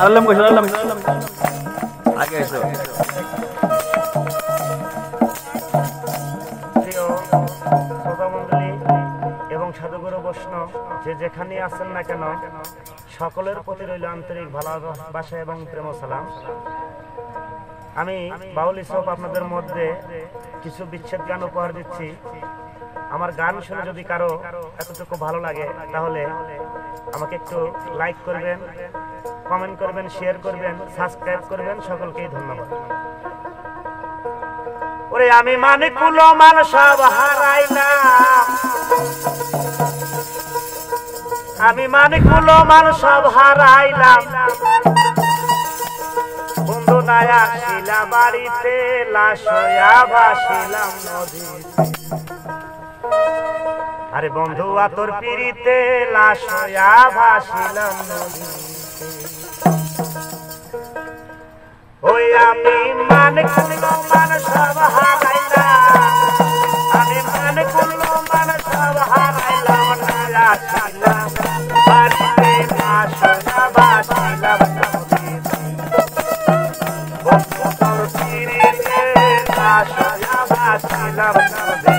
अलम को अलम आगे ऐसे प्रिय श्रोता मंडली एवं साधुगुरु वैष्णव जे যেখানে আছেন না কেন সকলের প্রতি রইল আন্তরিক ভালোবাসা এবং প্রেম ও সালাম। আমি বাউল ইসব আপনাদের মধ্যে কিছু বিচ্ছেদ গান উপহার দিচ্ছি। আমার গান শুনে যদি কারো এতটুকু ভালো লাগে তাহলে আমাকে একটু লাইক করবেন, কমেন্ট করবেন, শেয়ার করবেন, সাবস্ক্রাইব করবেন। সকলকে ধন্যবাদ। ওরে আমি মানে কুলো মান সব হারাইলাম, আমি মানে কুলো মান সব হারাইলাম, বন্ধু নাই আসিলা বাড়িতে, লাশ হইয়া ভাসিলাম নদীতে। আরে বন্ধু আতর পিড়িতে, লাশ হইয়া ভাসিলাম নদীতে। ওই আমি মানে কুলো মান সব হারাইলাম, আমি মানে কুলো মান সব হারাইলাম, নাই আসিলা বাড়িতে, লাশ হইয়া ভাসিলাম নদীতে। বন্ধু আতর পিড়িতে, লাশ হইয়া ভাসিলাম নদীতে।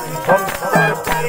I'm not a